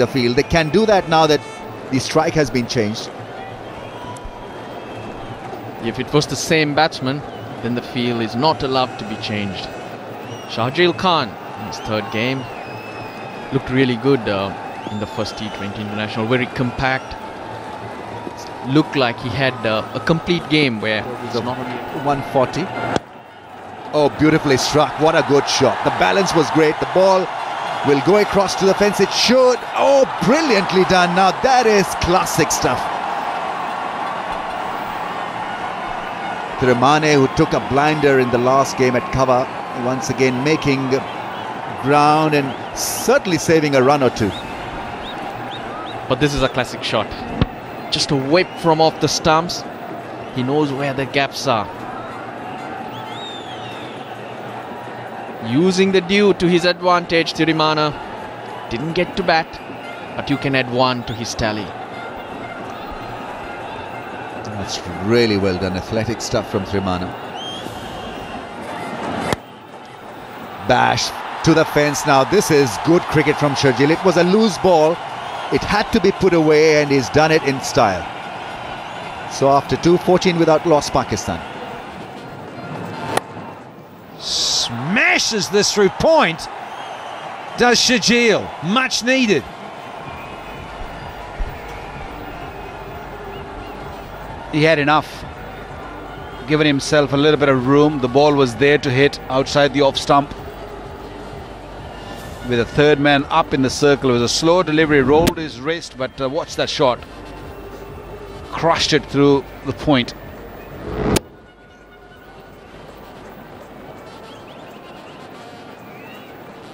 the field. They can do that now that the strike has been changed. If it was the same batsman, then the field is not allowed to be changed. Sharjeel Khan, in his third game, looked really good in the first T20 international. Very compact. Looked like he had a complete game where he's not 140. Oh, beautifully struck. What a good shot. The balance was great. The ball will go across to the fence. It should. Oh, brilliantly done. Now that is classic stuff. Thirimanne, who took a blinder in the last game at cover, once again making ground and certainly saving a run or two. But this is a classic shot. Just a whip from off the stumps. He knows where the gaps are. Using the dew to his advantage, Thirimanne didn't get to bat, but you can add one to his tally. That's really well done, athletic stuff from Thirimanne. Bash to the fence. Now this is good cricket from Sharjeel. It was a loose ball. It had to be put away, and he's done it in style. So after 2-14 without loss, Pakistan. Smashes this through point. Does Sharjeel. Much needed. He had enough. Given himself a little bit of room. The ball was there to hit outside the off stump. With a third man up in the circle, it was a slow delivery, rolled his wrist, but watch that shot. Crushed it through the point.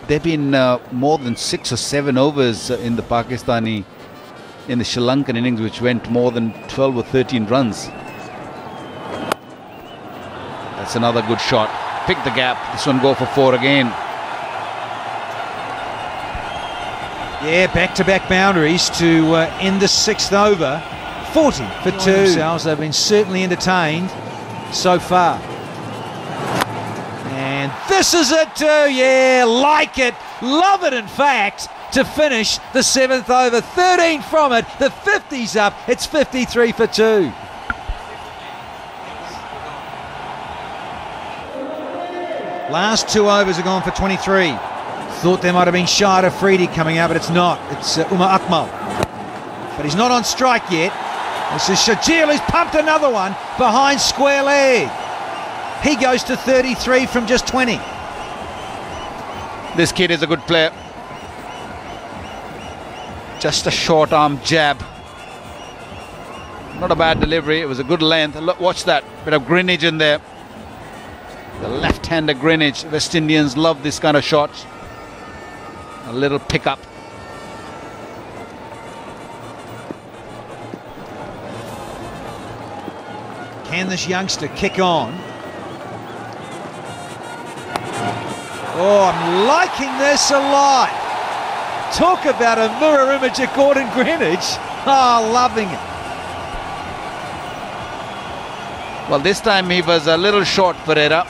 There have been more than 6 or 7 overs in the Pakistani, in the Sri Lankan innings, which went more than 12 or 13 runs. That's another good shot. Pick the gap. This one go for 4 again. Yeah, back-to-back boundaries to end the 6th over. 40 for 2. Themselves. They've been certainly entertained so far. And this is it too. Yeah, like it. Love it, in fact, to finish the 7th over. 13 from it. The 50's up. It's 53 for 2. Last 2 overs are gone for 23. Thought there might have been Shahid Afridi coming out, but it's not. It's Umar Akmal. But he's not on strike yet. This is Sharjeel, who's pumped another one behind square leg. He goes to 33 from just 20. This kid is a good player. Just a short arm jab. Not a bad delivery. It was a good length. Look, watch that. Bit of Greenidge in there. The left-hander Greenidge. West Indians love this kind of shots. A little pickup. Can this youngster kick on? Oh, I'm liking this a lot. Talk about a mirror image of Gordon Greenidge. Oh, loving it. Well, this time he was a little short, Pereira.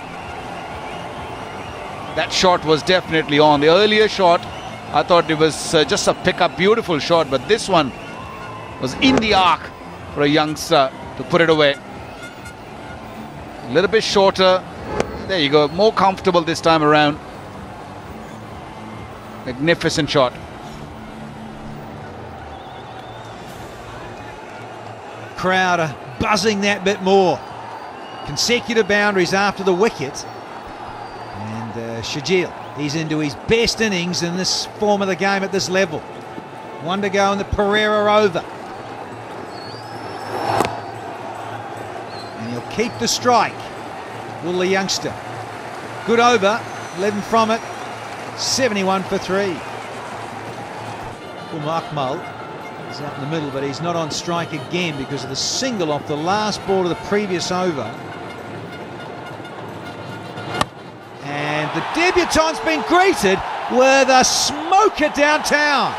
That shot was definitely on. The earlier shot, I thought it was just a pick-up, beautiful shot, but this one was in the arc for a youngster to put it away. A little bit shorter. There you go, more comfortable this time around. Magnificent shot. Crowd are buzzing that bit more. Consecutive boundaries after the wicket. And Sharjeel. He's into his best innings in this form of the game at this level. One to go in the Pereira over. And he'll keep the strike. Will the youngster. Good over. 11 from it. 71 for 3. Umar Akmal is out in the middle, but he's not on strike again because of the single off the last ball of the previous over. The debutant's been greeted with a smoker downtown.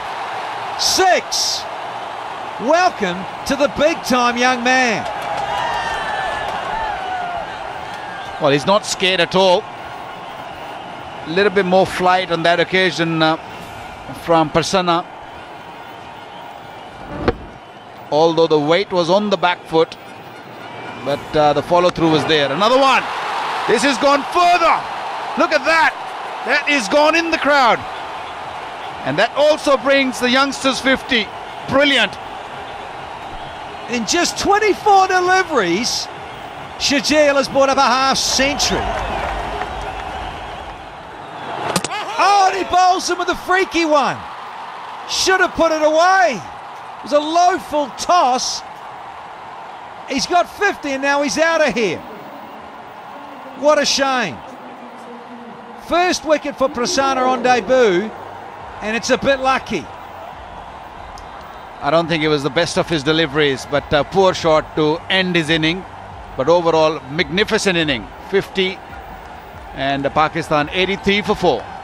6. Welcome to the big-time young man. Well, he's not scared at all. A little bit more flight on that occasion from Prasanna. although the weight was on the back foot, but the follow-through was there. Another one. This has gone further. Look at that. That is gone in the crowd. And that also brings the youngsters 50. Brilliant. In just 24 deliveries, Sharjeel has brought up a half century. Oh, and he bowls him with a freaky one. Should have put it away. It was a low full toss. He's got 50 and now he's out of here. What a shame. First wicket for Prasanna on debut, and it's a bit lucky. I don't think it was the best of his deliveries, but a poor shot to end his inning. But overall, magnificent inning. 50 and Pakistan 83 for 4.